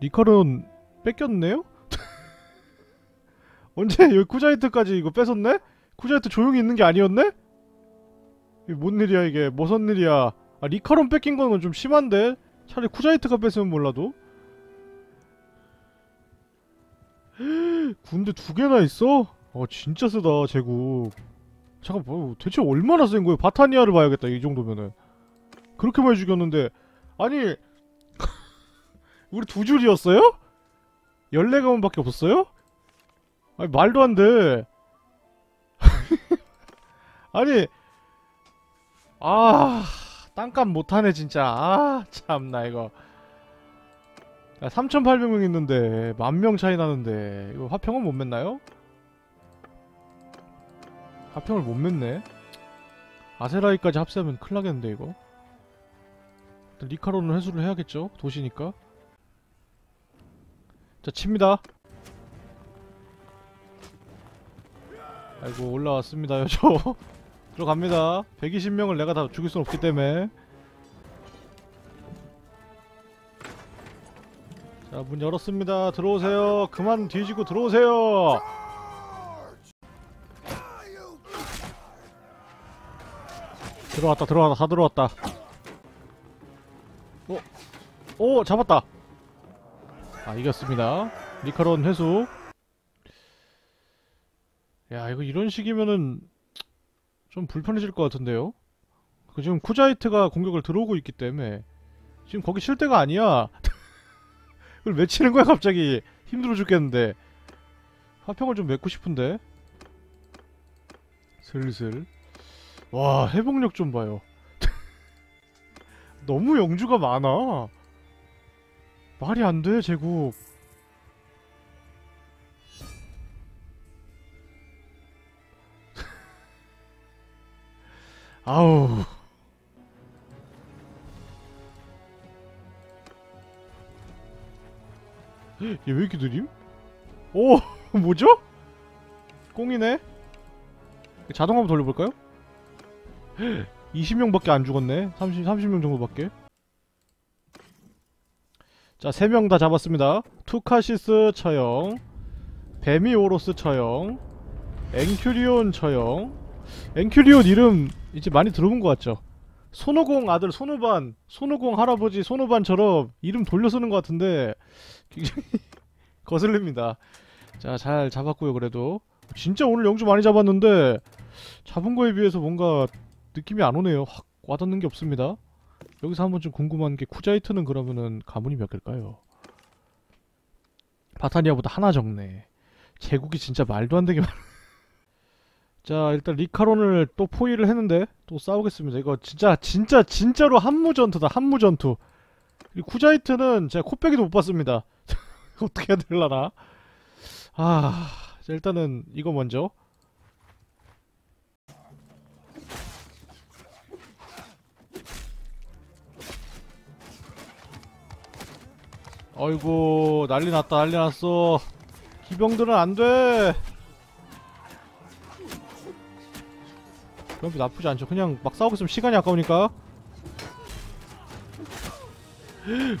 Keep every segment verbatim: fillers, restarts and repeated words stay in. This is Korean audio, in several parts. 리카론 뺏겼네요? 언제 여기 쿠자이트까지 이거 뺏었네? 쿠자이트 조용히 있는 게 아니었네? 이게 뭔 일이야 이게. 무슨 일이야. 아 리카론 뺏긴 건 좀 심한데? 차라리 쿠자이트가 뺏으면 몰라도. 군대 두 개나 있어? 아 진짜 세다 제국. 잠깐만 대체 얼마나 센 거야. 바타니아를 봐야겠다 이 정도면은. 그렇게 많이 죽였는데 아니 우리 두 줄이었어요? 열네 가문밖에 없었어요? 아니 말도 안 돼. 아니 아 땅값 못하네 진짜. 아 참나 이거. 야 삼천팔백 명 있는데 만 명 차이 나는데 이거 화평은 못 맺나요? 화평을 못 맺네. 아세라이까지 합세하면 큰일 나겠는데 이거. 일단 리카론을 회수를 해야겠죠? 도시니까. 자 칩니다. 아이고 올라왔습니다 여저. 들어갑니다. 백이십 명을 내가 다 죽일 순 없기 때문에. 자 문 열었습니다. 들어오세요. 그만 뒤지고 들어오세요. 들어왔다 들어왔다 다 들어왔다. 오, 오 잡았다. 아 이겼습니다. 리카론 회수. 야 이거 이런 식이면은 좀 불편해질 것 같은데요. 그 지금 쿠자이트가 공격을 들어오고 있기 때문에 지금 거기 쉴 때가 아니야. 그걸 왜 치는 거야 갑자기. 힘들어 죽겠는데. 화평을 좀 맺고 싶은데. 슬슬. 와 회복력 좀 봐요. 너무 영주가 많아. 말이 안 돼 제국. 아우 얘 왜 이렇게 느림? 오 뭐죠? 꽁이네? 자동 한번 돌려볼까요? 이십 명밖에 안 죽었네. 삼십, 삼십 명 정도밖에. 자 세 명 다 잡았습니다. 투카시스 처형, 뱀이오로스 처형, 앵큐리온 처형. 앵큐리온 이름 이제 많이 들어본 것 같죠? 손오공 아들 손오반, 손오공 할아버지 손오반처럼 이름 돌려 쓰는 것 같은데 굉장히 거슬립니다. 자, 잘 잡았고요. 그래도 진짜 오늘 영주 많이 잡았는데 잡은 거에 비해서 뭔가 느낌이 안 오네요. 확 와닿는 게 없습니다. 여기서 한번 좀 궁금한 게 쿠자이트는 그러면은 가문이 몇 개일까요? 바타니아보다 하나 적네. 제국이 진짜 말도 안 되게 많아. 자 일단 리카론을 또 포위를 했는데 또 싸우겠습니다. 이거 진짜 진짜 진짜로 한무전투다. 한무전투. 쿠자이트는 제가 코빼기도 못 봤습니다. 어떻게 해야 될라나. 아 자, 일단은 이거 먼저. 아이고 난리 났다 난리 났어. 기병들은 안돼. 그럼도 나쁘지 않죠. 그냥 막 싸우고 있으면 시간이 아까우니까.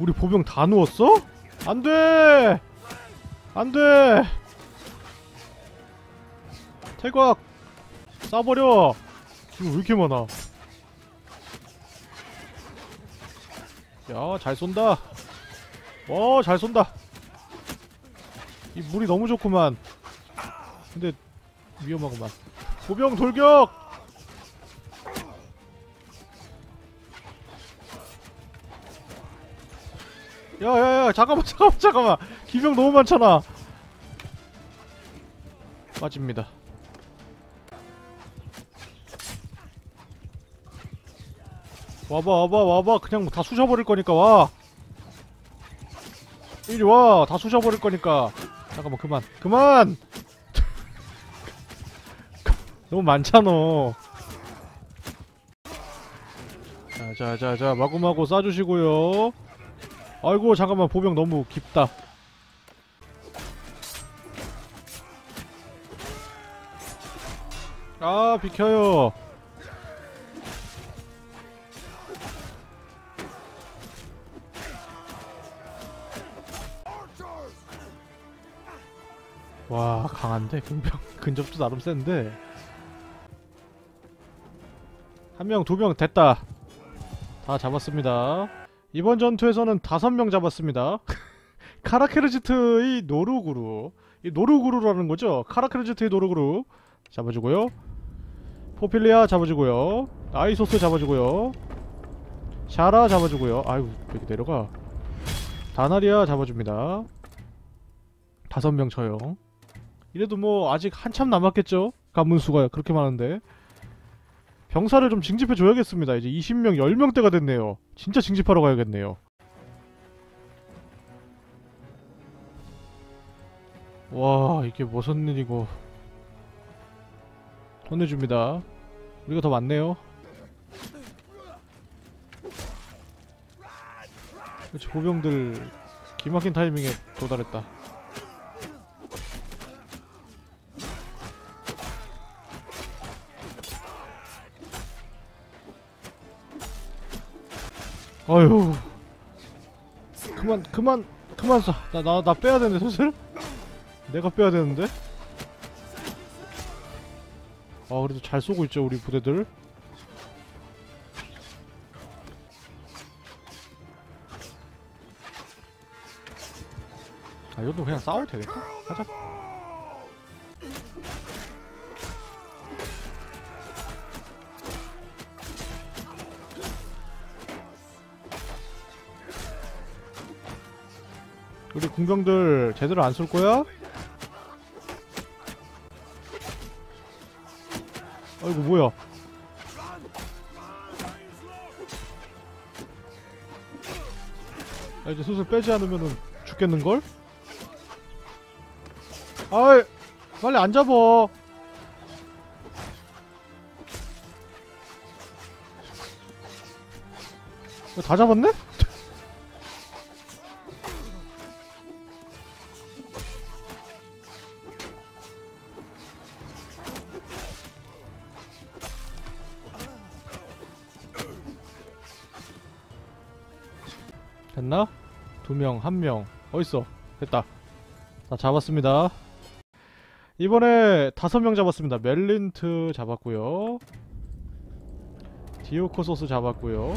우리 보병 다 누웠어? 안돼! 안돼! 태곽! 싸버려! 지금 왜 이렇게 많아? 야, 잘 쏜다! 와, 잘 쏜다! 이 물이 너무 좋구만. 근데 위험하구만. 보병 돌격! 야야야 잠깐만 잠깐만 잠깐만. 기병 너무 많잖아. 빠집니다. 와봐 와봐 와봐. 그냥 다 쑤셔버릴 거니까 와. 이리 와. 다 쑤셔버릴 거니까. 잠깐만 그만 그만. 너무 많잖아. 자자자자 마구마구 쏴주시고요. 아이고 잠깐만 보병 너무 깊다. 아 비켜요. 와 강한데? 근병 근접도 나름 센데? 한 명, 두 명 됐다! 다 잡았습니다. 이번 전투에서는 다섯 명 잡았습니다. 카라케르즈트의 노루그루, 이 노루그루라는 거죠? 카라케르즈트의 노루그루 잡아주고요. 포필리아 잡아주고요. 아이소스 잡아주고요. 샤라 잡아주고요. 아유 왜 이렇게 내려가. 다나리아 잡아줍니다. 다섯 명 처형. 이래도 뭐 아직 한참 남았겠죠? 가문수가 그렇게 많은데 병사를 좀 징집해줘야겠습니다. 이제 이십 명, 십 명대가 됐네요. 진짜 징집하러 가야겠네요. 와 이게 무슨 일이고. 혼내줍니다. 우리가 더 많네요. 그렇지, 보병들 기막힌 타이밍에 도달했다. 아유 그만 그만 그만 쏴. 나 나 나 빼야 되는데 슬슬? 내가 빼야 되는데? 아 그래도 잘 쏘고 있죠 우리 부대들. 아 이것도 그냥 싸워도 되겠다? 가자. 우리 군병들 제대로 안 쏠 거야? 아이고 뭐야? 아 이제 슬슬 빼지 않으면은 죽겠는 걸? 아이 빨리 안 잡어. 다 잡았네? 됐나? 두 명, 한 명. 어딨어? 됐다. 다 잡았습니다. 이번에 다섯 명 잡았습니다. 멜린트 잡았고요. 디오코소스 잡았고요.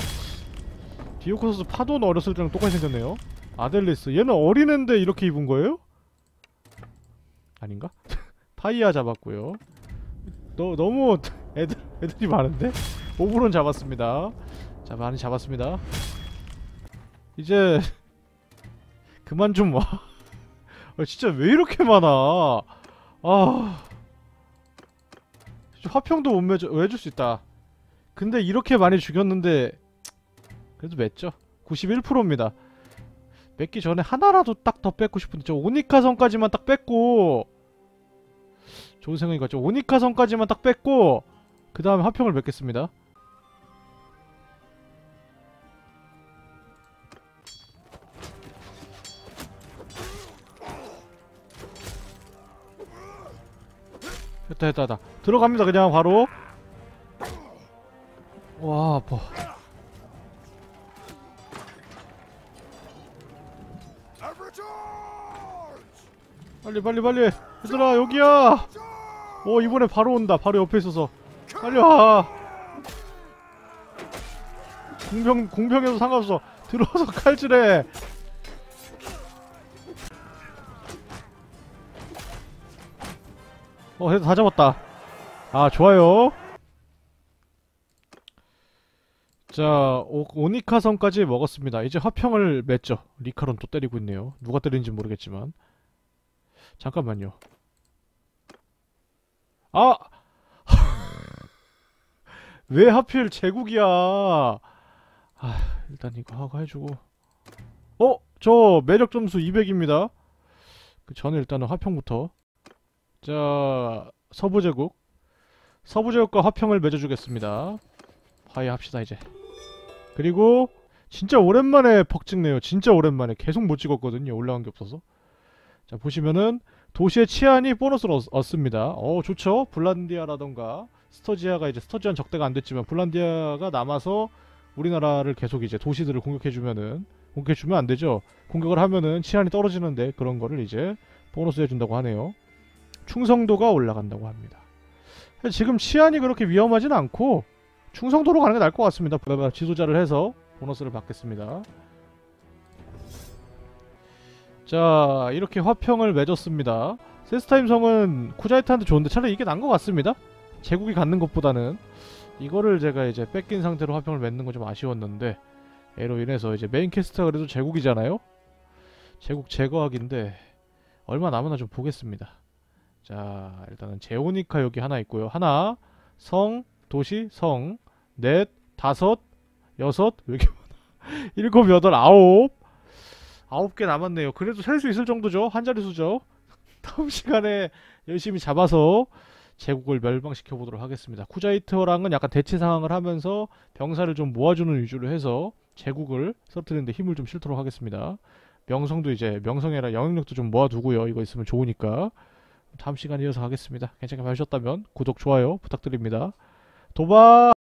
디오코소스 파도는 어렸을 때랑 똑같이 생겼네요. 아델리스. 얘는 어린애인데 이렇게 입은 거예요? 아닌가? 파이아 잡았고요. 너, 너무 애들, 애들이 많은데? 오브론 잡았습니다. 자, 많이 잡았습니다. 이제 그만 좀 와. 아, 진짜 왜 이렇게 많아. 아 진짜 화평도 못 맺어, 해줄 수 있다. 근데 이렇게 많이 죽였는데 그래도 맺죠. 구십일 퍼센트입니다 맺기 전에 하나라도 딱 더 뺏고 싶은데 저 오니카성까지만 딱 뺏고, 좋은 생각인 것 같죠. 오니카성까지만 딱 뺏고 그 다음에 화평을 맺겠습니다. 됐다 됐다 됐다. 들어갑니다 그냥 바로. 와 아파. 빨리 빨리 빨리 얘들아 여기야. 오 이번에 바로 온다. 바로 옆에 있어서 빨리 와. 공병, 공병에도 상관없어. 들어와서 칼질해. 어, 그래도 다 잡았다. 아, 좋아요. 자, 오, 오니카성까지 먹었습니다. 이제 화평을 맺죠. 리카론 또 때리고 있네요. 누가 때리는지 모르겠지만. 잠깐만요. 아! 왜 하필 제국이야? 아, 일단 이거 하고 해주고. 어? 저 매력 점수 이백입니다. 그 전에 일단은 화평부터. 자, 서부제국. 서부제국과 화평을 맺어주겠습니다. 화해합시다 이제. 그리고 진짜 오랜만에 벅 찍네요. 진짜 오랜만에. 계속 못 찍었거든요. 올라간 게 없어서. 자, 보시면은 도시의 치안이 보너스를 얻, 얻습니다. 어, 좋죠. 블란디아라던가 스토지아가 이제 스토지안 적대가 안 됐지만 블란디아가 남아서 우리나라를 계속 이제 도시들을 공격해주면은, 공격해주면 안 되죠. 공격을 하면은 치안이 떨어지는데 그런 거를 이제 보너스 해준다고 하네요. 충성도가 올라간다고 합니다. 지금 치안이 그렇게 위험하진 않고 충성도로 가는 게 나을 것 같습니다. 지도자를 해서 보너스를 받겠습니다. 자, 이렇게 화평을 맺었습니다. 세스타임성은 쿠자이트한테 좋은데 차라리 이게 난 것 같습니다. 제국이 갖는 것보다는 이거를 제가 이제 뺏긴 상태로 화평을 맺는 건 좀 아쉬웠는데, 애로 인해서 이제 메인 퀘스트가 그래도 제국이잖아요? 제국 제거하기인데 얼마 남았나 좀 보겠습니다. 자, 일단은 제오니카 여기 하나 있고요. 하나, 성, 도시, 성, 넷, 다섯, 여섯, 왜 이렇게 많아? 일곱, 여덟, 아홉! 아홉 개 남았네요. 그래도 셀 수 있을 정도죠? 한 자릿수죠? 다음 시간에 열심히 잡아서 제국을 멸망시켜 보도록 하겠습니다. 쿠자이트어랑은 약간 대치 상황을 하면서 병사를 좀 모아주는 위주로 해서 제국을 쓰러뜨리는데 힘을 좀 실도록 하겠습니다. 명성도 이제 명성이라 영향력도 좀 모아두고요. 이거 있으면 좋으니까 다음 시간에 이어서 가겠습니다. 괜찮게 봐주셨다면 구독, 좋아요 부탁드립니다. 도바